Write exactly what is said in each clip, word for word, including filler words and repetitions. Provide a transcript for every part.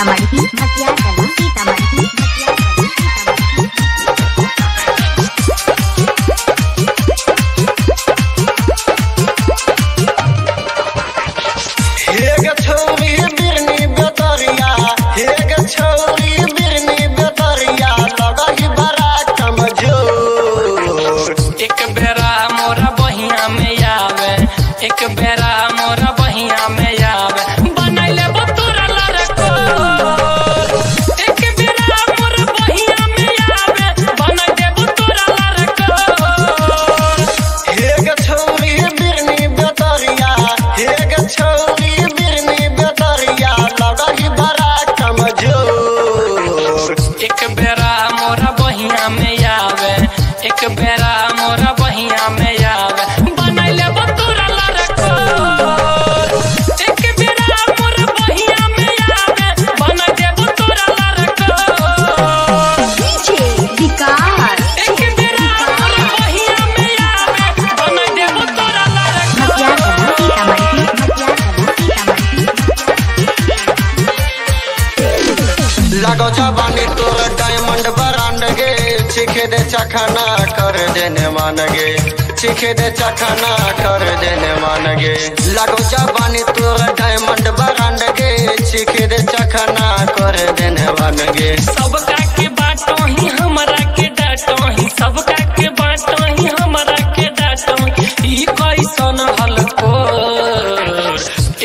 सीतामढ़ी मटिया चला सीतामढ़ी मटिया चला सीतामढ़ी। हे ग छोरी बिरनी बतरिया हे ग छोरी बिरनी बतरिया लगहि बड़ा कमजोर। एक बेरा मोरा बहिया में आवे एक बेरा मोरा बहिया में एक बेरा मोरा बहिया में आवे बनाइले बतूरा लड़को। एक बेरा मोरा बहिया में आवे बनाइ दे बतूरा लड़को। डीजे विकास एक बेरा मोरा बहिया में आवे बनाइ दे बतूरा लड़को। मटिया चला सीतामढ़ी मटिया चला सीतामढ़ी। लागो जवानी तोर डायमंड ब्रांड गे चिखे दे चखना कर देने मान गे चिखे दे चखना कर देने मान गे। लगो जवानी तोर डायमंड ब्रांड गे चिखे दे चखना कर देने मान गे। सबका के बाटो ही हमरा के डाटो ही सबका के बाटो ही हमरा के डाटो ई कैसन हलको।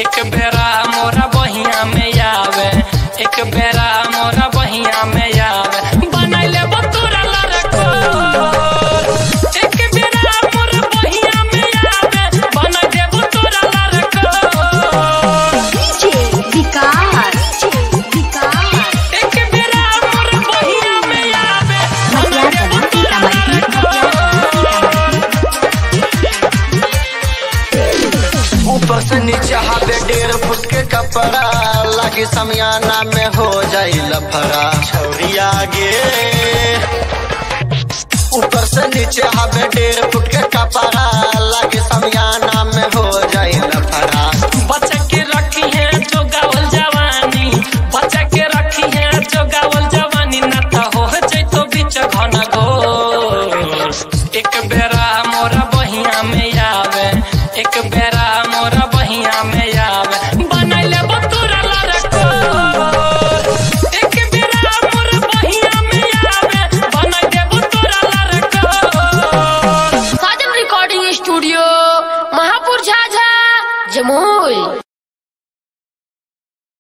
एक बेरा मोरा बहिया में आवे एक बेरा मोरा बहिया में आवे बनाइले बतूरा। एक बेरा मोरा बहिया में आवे बना दे बतूरा लड़को। डीजे विकास एक बेरा मोरा बहिया में आवे बना दे बतूरा लड़को। ऊपर से नीचे हावे डेढ़ फुट के कपड़ा लागी समियाना में हो जाई लफड़ा। छौरिया गे ऊपर से नीचे हमें डेढ़ फुट के कपड़ा लागे समियाना में हो जाए लफड़ा। बच्चा के रखी है जो गावल जवानी बच्चा के रखी है जो गावल जवानी ना तो हो जाए तो बीच घना घोर। एक बेरा मोरा बहिया में आवे एक बेरा मोरा बहिया में आवे बनाइले बतूरा लड़को। जमुई।